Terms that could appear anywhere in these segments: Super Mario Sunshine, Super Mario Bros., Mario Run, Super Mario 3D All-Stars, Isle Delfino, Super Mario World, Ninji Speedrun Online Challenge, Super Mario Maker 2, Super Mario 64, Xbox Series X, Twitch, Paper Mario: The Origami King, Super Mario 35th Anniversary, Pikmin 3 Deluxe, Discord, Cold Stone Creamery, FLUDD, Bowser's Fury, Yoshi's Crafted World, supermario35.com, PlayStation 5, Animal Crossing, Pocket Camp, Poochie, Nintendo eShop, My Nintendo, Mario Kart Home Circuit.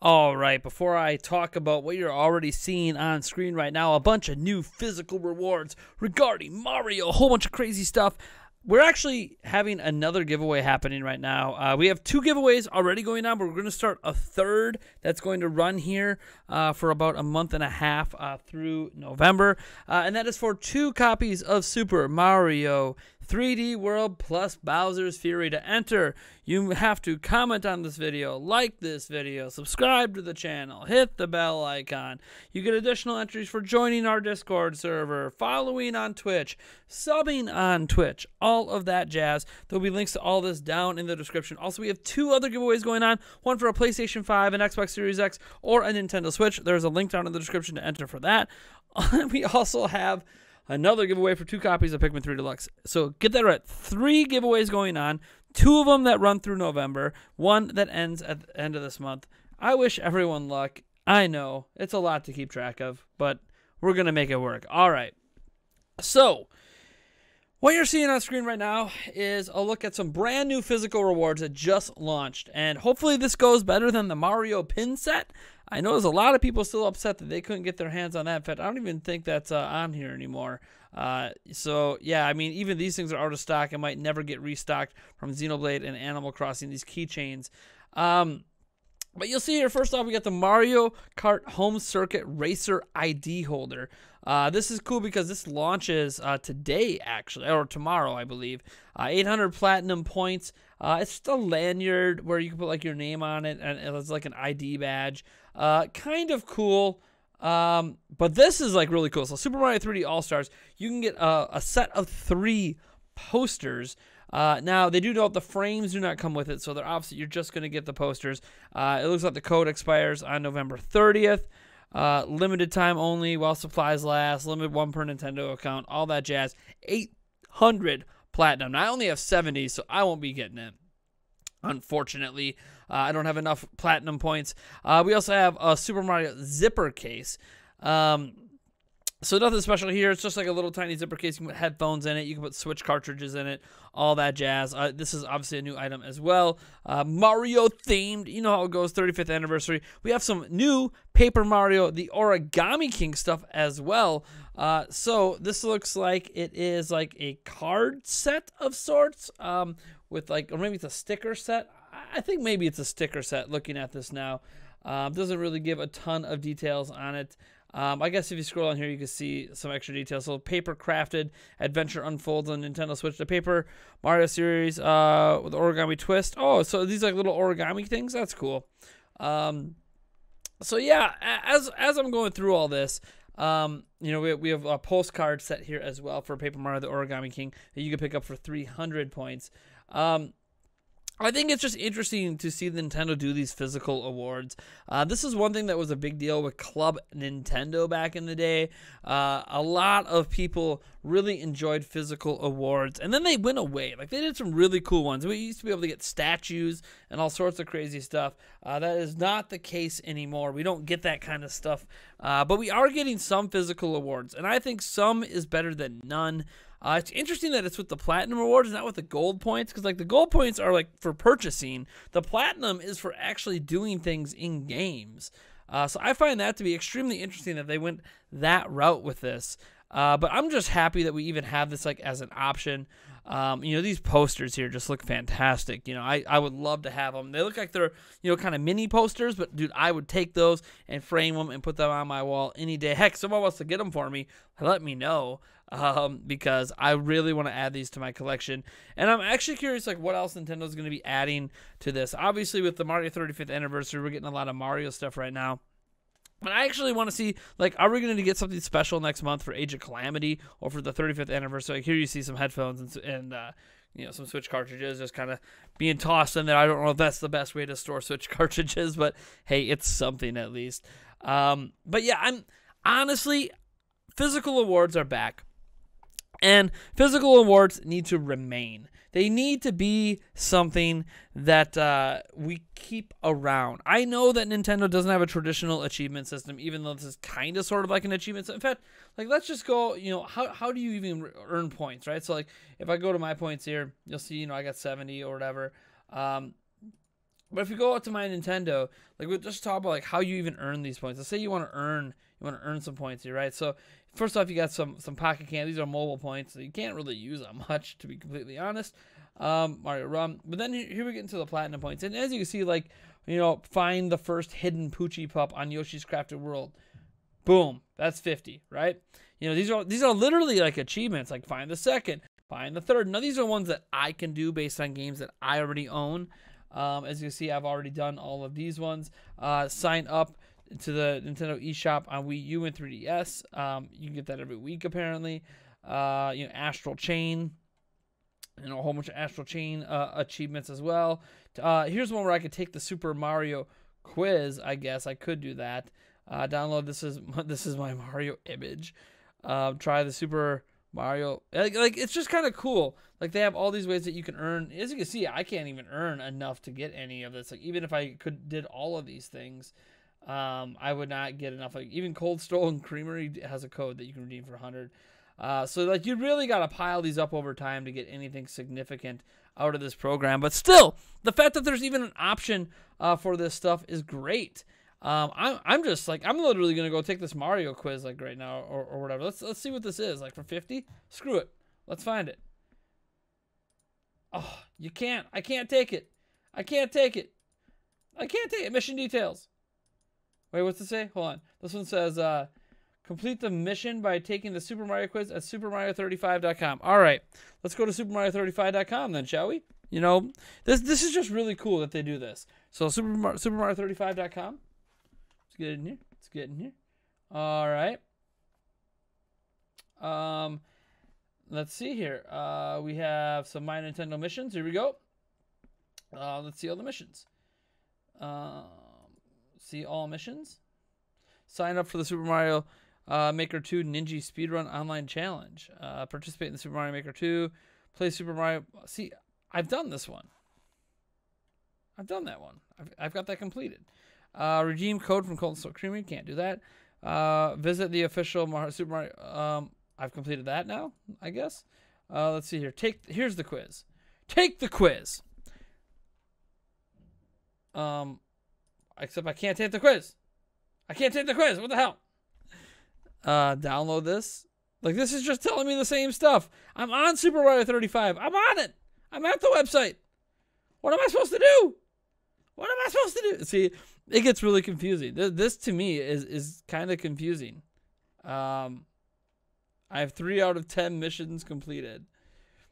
Alright, before I talk about what you're already seeing on screen right now, a bunch of new physical rewards regarding Mario, a whole bunch of crazy stuff. We're actually having another giveaway happening right now. We have two giveaways already going on, but we're going to start a third that's going to run here for about a month and a half through November. And that is for 2 copies of Super Mario 3D World plus Bowser's Fury. To enter, you have to comment on this video, like this video, subscribe to the channel, hit the bell icon. You get additional entries for joining our Discord server, following on Twitch, subbing on Twitch, all of that jazz. There'll be links to all this down in the description. Also, we have 2 other giveaways going on, one for a PlayStation 5, an Xbox Series X, or a Nintendo Switch. There's a link down in the description to enter for that. We also have another giveaway for 2 copies of Pikmin 3 Deluxe. So get that right. 3 giveaways going on, 2 of them that run through November, 1 that ends at the end of this month. I wish everyone luck. I know it's a lot to keep track of, but we're going to make it work. All right. So what you're seeing on screen right now is a look at some brand new physical rewards that just launched. And hopefully this goes better than the Mario pin set. I know there's a lot of people still upset that they couldn't get their hands on that. In fact, I don't even think that's on here anymore. So, yeah, I mean, even these things are out of stock and might never get restocked from Xenoblade and Animal Crossing, these keychains. But you'll see here, first off, we got the Mario Kart Home Circuit Racer ID holder. This is cool because this launches today, actually, or tomorrow, I believe. 800 platinum points. It's just a lanyard where you can put like your name on it, and it's like an ID badge. Kind of cool. But this is like really cool. So Super Mario 3D All-Stars, you can get a set of 3 posters. Now, they do note the frames do not come with it, so they're obviously you're just going to get the posters. It looks like the code expires on November 30th. Limited time only, while supplies last, limited 1 per Nintendo account, all that jazz. 800 platinum. Now, I only have 70, so I won't be getting it, unfortunately. I don't have enough platinum points. We also have a Super Mario zipper case. So nothing special here. It's just like a little tiny zipper case. You can put headphones in it. You can put Switch cartridges in it. All that jazz. This is obviously a new item as well. Mario themed. You know how it goes. 35th anniversary. We have some new Paper Mario, the Origami King stuff as well. So this looks like it is like a card set of sorts. With like, or maybe it's a sticker set. I think maybe it's a sticker set looking at this now. Doesn't really give a ton of details on it. I guess if you scroll on here, you can see some extra details. So paper crafted, adventure unfolds on Nintendo Switch. The Paper Mario series with origami twist. Oh, so these like little origami things. That's cool. So yeah, as I'm going through all this, you know, we have a postcard set here as well for Paper Mario: The Origami King that you can pick up for 300 points. I think it's just interesting to see Nintendo do these physical awards. This is one thing that was a big deal with Club Nintendo back in the day. A lot of people really enjoyed physical awards, and then they went away. Like, they did some really cool ones. We used to be able to get statues and all sorts of crazy stuff. That is not the case anymore. We don't get that kind of stuff. But we are getting some physical awards, and I think some is better than none. It's interesting that it's with the platinum rewards, not with the gold points, because like the gold points are like for purchasing. The platinum is for actually doing things in games. So I find that to be extremely interesting that they went that route with this. But I'm just happy that we even have this like as an option. You know, these posters here just look fantastic. You know, I would love to have them. They look like they're, you know, kind of mini posters, but dude, I would take those and frame them and put them on my wall any day. Heck, someone wants to get them for me, let me know. Because I really want to add these to my collection. And I'm actually curious, like, what else Nintendo's going to be adding to this. Obviously, with the Mario 35th anniversary, we're getting a lot of Mario stuff right now. But I actually want to see, like, are we going to get something special next month for Age of Calamity or for the 35th anniversary? Like, here you see some headphones and you know, some Switch cartridges just kind of being tossed in there. I don't know if that's the best way to store Switch cartridges, but hey, it's something at least. But yeah, I'm honestly, physical awards are back, and physical awards need to remain. They need to be something that we keep around. I know that Nintendo doesn't have a traditional achievement system, even though this is kind of sort of like an achievement system. In fact, like, let's just go, you know, how do you even earn points, right? So, like, if I go to my points here, you'll see, you know, I got 70 or whatever. But if you go out to My Nintendo, like, we'll just talk about, like, how you even earn these points. Let's say you want to earn some points here, right? So first off, you got some Pocket Camp. These are mobile points, so you can't really use them much, to be completely honest. Mario Run. But then here we get into the platinum points. And as you can see, like, you know, find the first hidden Poochie Pup on Yoshi's Crafted World. Boom. That's 50, right? You know, these are literally like achievements, like find the second, find the third. Now these are ones that I can do based on games that I already own. As you can see, I've already done all of these ones. Sign up to the Nintendo eShop on Wii U and 3DS. You can get that every week, apparently. You know, Astral Chain. You know, a whole bunch of Astral Chain achievements as well. Here's one where I could take the Super Mario quiz, I guess. I could do that. Download, this is my Mario image. Try the Super Mario. Like it's just kind of cool. Like, they have all these ways that you can earn. As you can see, I can't even earn enough to get any of this. Like, even if I did all of these things, I would not get enough. Like, even Cold Stone Creamery has a code that you can redeem for 100. So, like, you really got to pile these up over time to get anything significant out of this program. But still, the fact that there's even an option for this stuff is great. I'm just like, I'm literally gonna go take this Mario quiz, like, right now or whatever. Let's see what this is. Like, for 50? Screw it. Let's find it. Oh, you can't. I can't take it. I can't take it. I can't take it. Mission details. Wait, what's it say? Hold on. This one says, complete the mission by taking the Super Mario quiz at supermario35.com. All right, let's go to supermario35.com then, shall we? You know, this is just really cool that they do this. So supermario35.com. Let's get in here. Let's get in here. All right. Let's see here. We have some My Nintendo missions. Here we go. Let's see all the missions. See all missions. Sign up for the Super Mario Maker 2 Ninji Speedrun Online Challenge. Participate in the Super Mario Maker 2. Play Super Mario. See, I've done this one. I've done that one. I've got that completed. Redeem code from Cold Stone Creamery. Can't do that. Visit the official Super Mario. I've completed that now, I guess. Let's see here. Here's the quiz. Take the quiz. Except I can't take the quiz. I can't take the quiz. What the hell? Download this. Like, this is just telling me the same stuff. I'm on Super Mario 35. I'm on it. I'm at the website. What am I supposed to do? What am I supposed to do? See, it gets really confusing. This to me is kind of confusing. I have 3 out of 10 missions completed.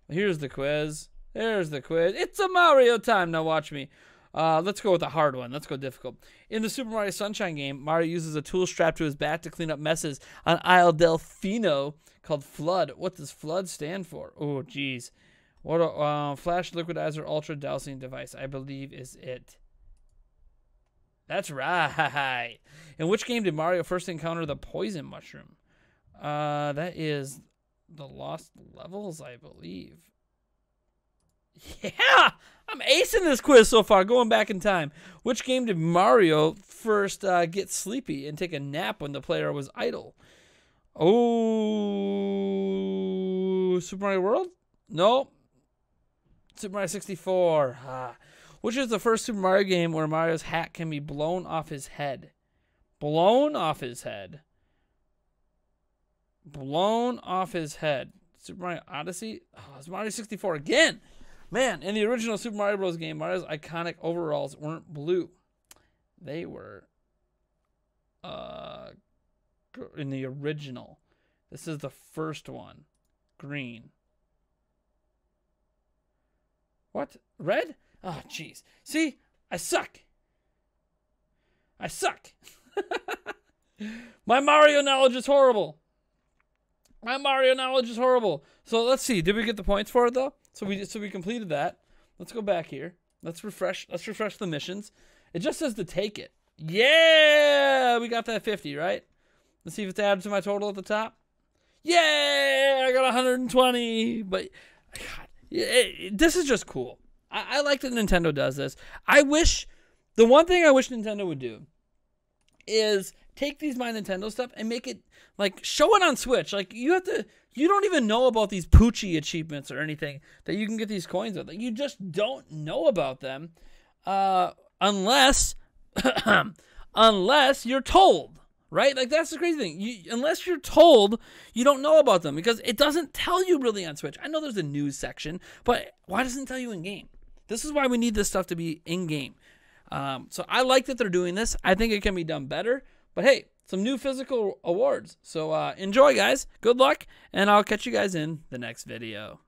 Here's the quiz. There's the quiz. It's a Mario time. Now watch me. Let's go with a hard one. Let's go difficult. In the Super Mario Sunshine game, Mario uses a tool strapped to his back to clean up messes on Isle Delfino called FLUDD. What does FLUDD stand for? Oh, geez. What a flash liquidizer ultra dousing device, I believe, is it. That's right. In which game did Mario first encounter the poison mushroom? That is the Lost Levels, I believe. Yeah! I'm acing this quiz so far, going back in time. Which game did Mario first get sleepy and take a nap when the player was idle? Oh, Super Mario World? No. Super Mario 64. Which is the first Super Mario game where Mario's hat can be blown off his head? Blown off his head. Blown off his head. Super Mario Odyssey? Oh, it's Mario 64 again. Man, in the original Super Mario Bros. Game, Mario's iconic overalls weren't blue. They were in the original. This is the first one. Green. What? Red? Oh, jeez. See? I suck. I suck. My Mario knowledge is horrible. My Mario knowledge is horrible. So let's see. Did we get the points for it though? So we completed that. Let's go back here. Let's refresh the missions. It just says to take it. Yeah, we got that 50 right. Let's see if it's added to my total at the top. Yeah, I got 120. But God, This is just cool. I like that Nintendo does this. The one thing I wish Nintendo would do is take these My Nintendo stuff and make it, like, show it on Switch. Like, you don't even know about these Poochie achievements or anything that you can get these coins with. Like, you just don't know about them unless you're told, right? Like, that's the crazy thing. Unless you're told, you don't know about them because it doesn't tell you really on Switch. I know there's a news section, but why doesn't it tell you in-game? This is why we need this stuff to be in-game. So I like that they're doing this. I think it can be done better. But hey, some new physical awards. So enjoy, guys. Good luck, and I'll catch you guys in the next video.